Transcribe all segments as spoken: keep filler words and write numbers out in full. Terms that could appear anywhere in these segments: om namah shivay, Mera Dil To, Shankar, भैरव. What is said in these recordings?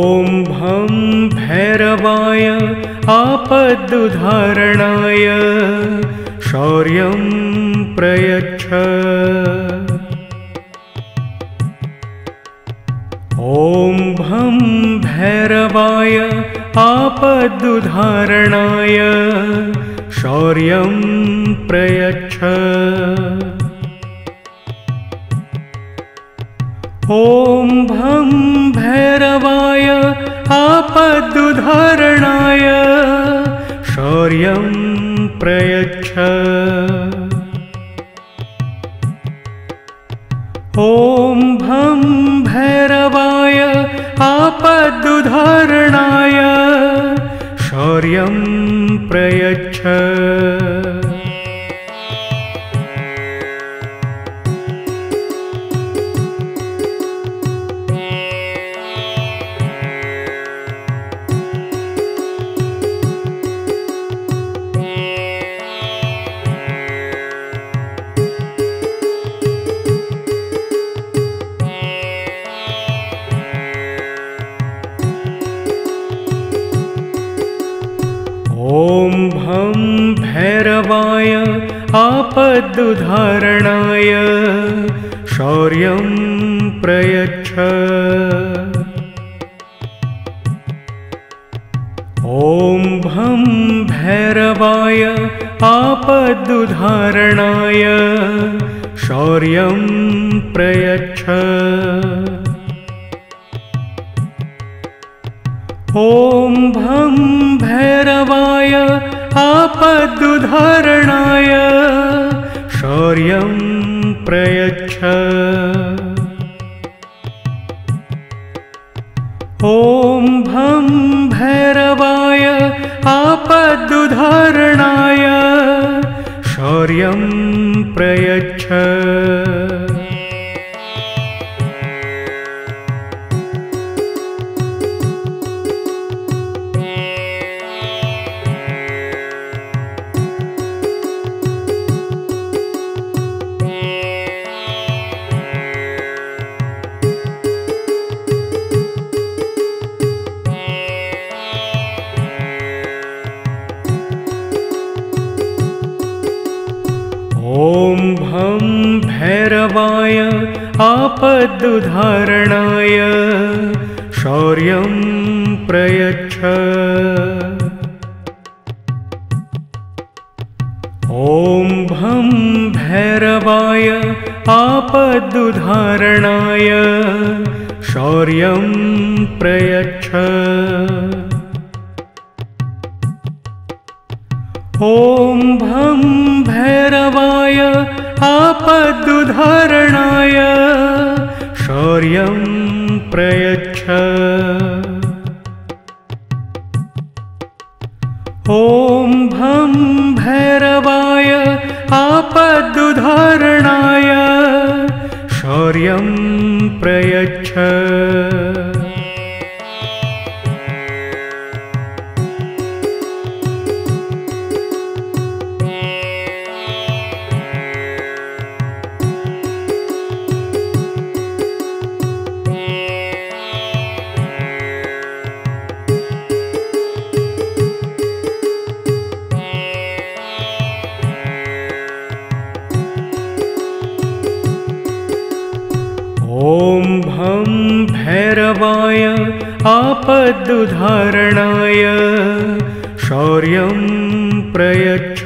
ॐ भं भैरवाय आपद्दुधारणाय शौर्यं प्रयच्छ। ॐ भं भैरवाय आपद्दुधारणाय शौर्यं प्रयच्छ। ॐ भं भैरवाय आपद्दुधारणाय शौर्यं प्रयच्छ। ॐ भं भैरवाय आपद्दुधारणाय शौर्यं प्रयच्छ। ॐ भं भैरवाय आपद्दुधारणाय शौर्यं प्रयच्छ। ॐ भं भैरवाय आपद्दुधारणाय शौर्यं प्रयच्छ। ॐ भं भैरवाय आपद्दुधारणाय शौर्यं प्रयच्छ। ॐ भं भैरवाय आपद्दुधारणाय शौर्यं प्रयच्छ। ॐ भं भैरवाय आपद्दुधारणाय शौर्यं प्रयच्छ। ॐ भं भैरवाय आपद्दुधारणाय शौर्यं प्रयच्छ।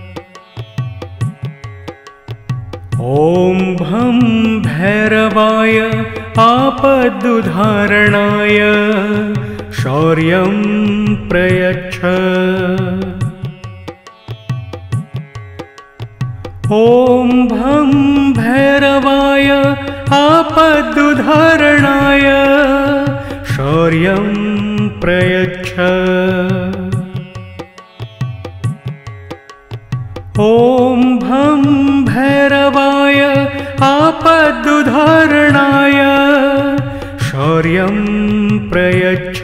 ॐ भं भैरवाय आपद्दुधारणाय शौर्यं प्रयच्छ। ॐ भं भैरवाय आपद्दुधारणाय शौर्यं प्रयच्छ। ॐ भं भैरवाय आपद्दुधारणाय शौर्यं प्रयच्छ। ॐ भं भैरवाय आपद्दुधारणाय शौर्यं प्रयच्छ। ॐ भं भैरवाय आपद्दुधारणाय शौर्यं प्रयच्छ। ॐ भं भैरवाय आपद्दुधारणाय शौर्यं प्रयच्छ।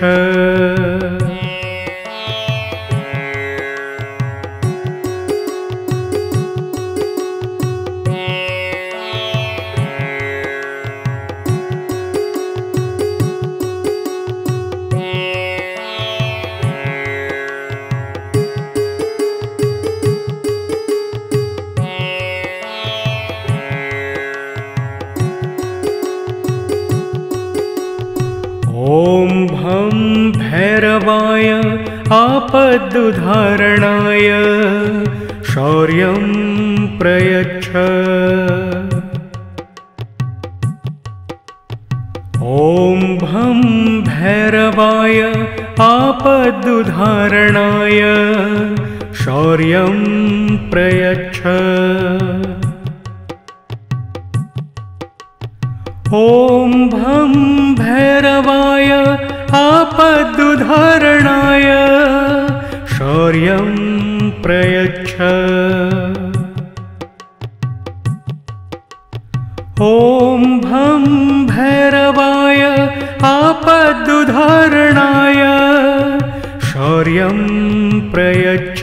हम भैरवाय आपदुधारणाय शौर्यं प्रयच्छ। ओम भं भैरवाय आपदुधारणाय शौर्यं प्रयच्छ। ओम भं भैरवाय आपदुधारणाय शौर्यं प्रयच्छ। ओम भं भैरवाय आपदुधारणाय शौर्यं प्रयच्छ।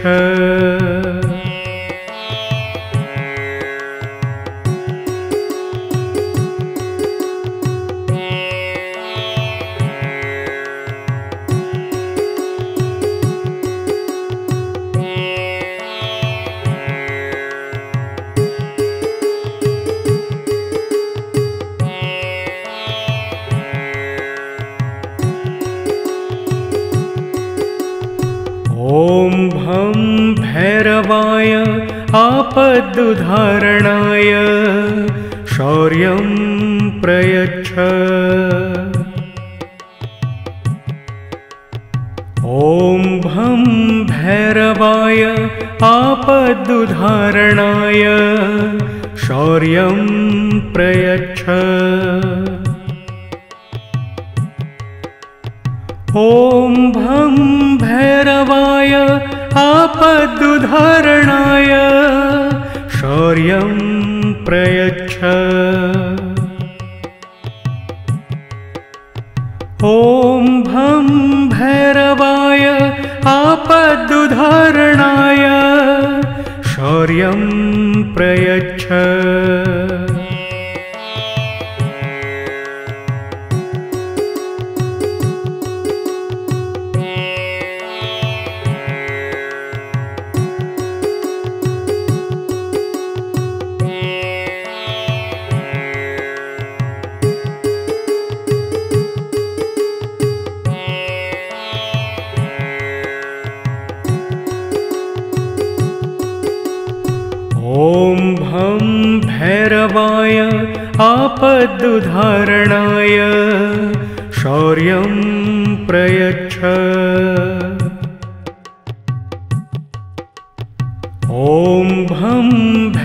ओम भं भैरवाय आपदुधारणाय शौर्यं प्रयच्छ। ओम भं भैरवाय आपदुधारणाय शौर्यं प्रयच्छ। ओम भं भैरवाय आपदुधारणाय शौर्यं प्रयच्छ। ओम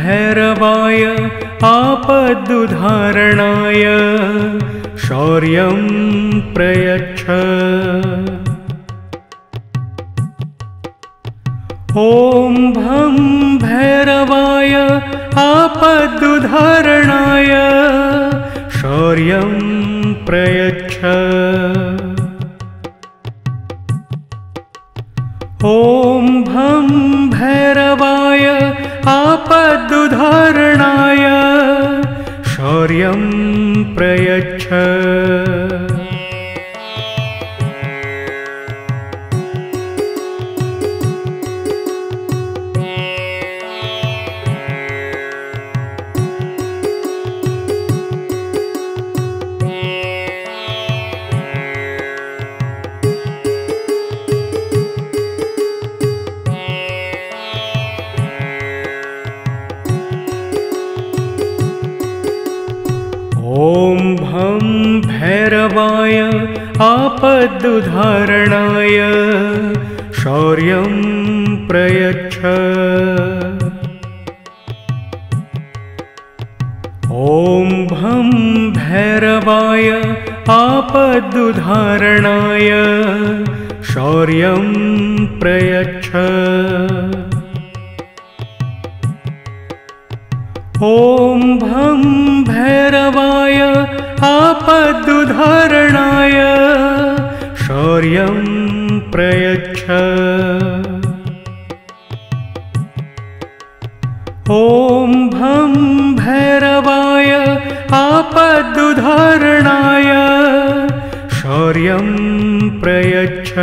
भं भैरवाय आपदुधारणाय शौर्यं प्रयच्छ। ओम भं भैरवाय आपदुधारणाय शौर्यं प्रयच्छ। ओम भं भैरवाय आपदुधारणाय शौर्यं प्रयच्छ। ओम भं भैरवाय आपदुधारणाय शौर्यं प्रयच्छ। ओम भं भैरवाय आपदुधारणाय शौर्यं प्रयच्छ। ओम भं भैरवाय आपदुधारणाय शौर्यं प्रयच्छ। ओम भं भैरवाय आपदुधारणाय शौर्यं प्रयच्छ। ओम भं भैरवाय आपदुधारणाय शौर्यं प्रयच्छ। ओम भं भैरवाय आपदुधारणाय शौर्यं प्रयच्छ।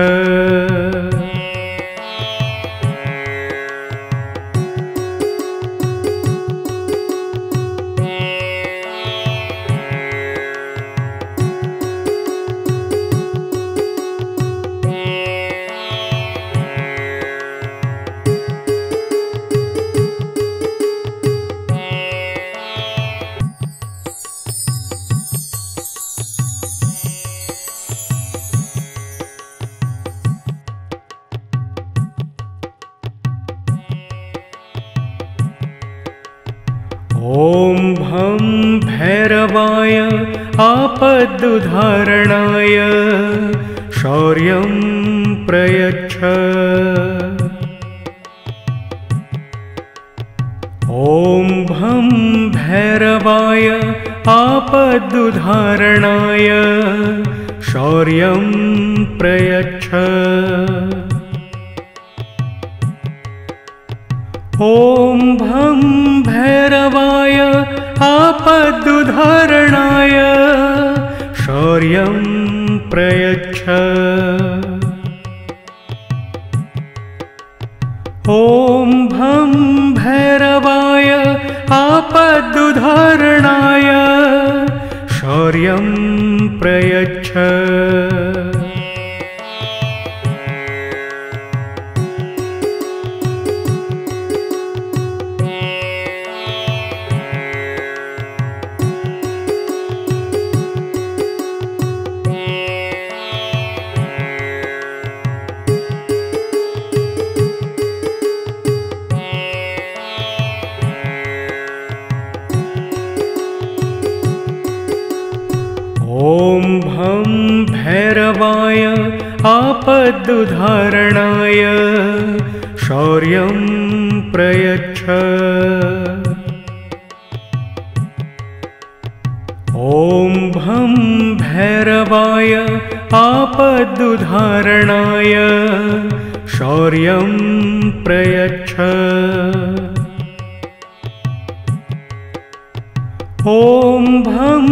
आपदुद्धारणाय शौर्यं प्रयच्छ। ओम भं भैरवाय आपदुद्धारणाय शौर्यं प्रयच्छ। ओम भं भैरवाय आपदुद्धारणाय शौर्यं प्रयच्छ। ओम भं भैरवाय आपदुद्धारणाय शौर्यं प्रयच्छ। ओम भं भैरवाय आपदुद्धारणाय शौर्यं प्रयच्छ। ओम भं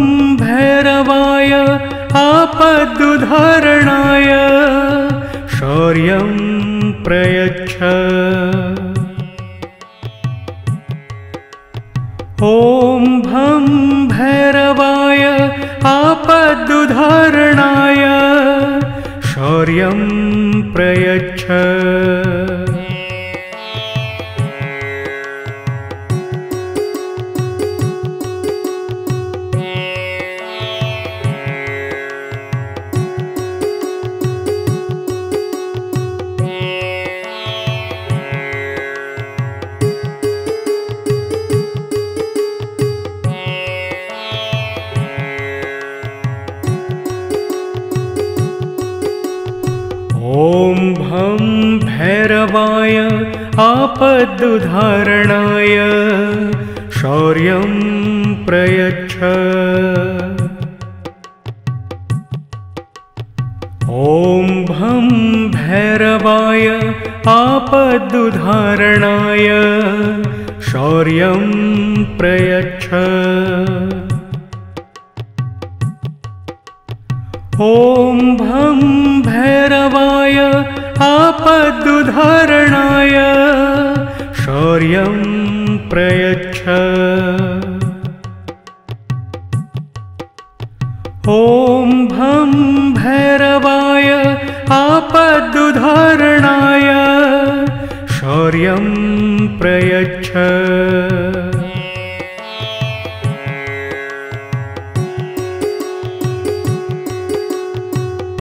भैरवाय आपदुद्धारणाय शौर्यं प्रयच्छ। ओम भं भैरवाय आपदुद्धारणाय शौर्यं प्रयच्छ। ओम भं भैरवाय आपदुद्धारणाय शौर्यं प्रयच्छ। ओम भं भैरवाय आपदुद्धारणाय शौर्यं प्रयच्छ। ओम भं भैरवाय आपदुद्धारणाय शौर्यं प्रयच्छ। ओम भं भैरवाय आपदुद्धारणाय शौर्यं प्रयच्छ। ओम भं भैरवाय आपदुद्धारणाय शौर्यं प्रयच्छ।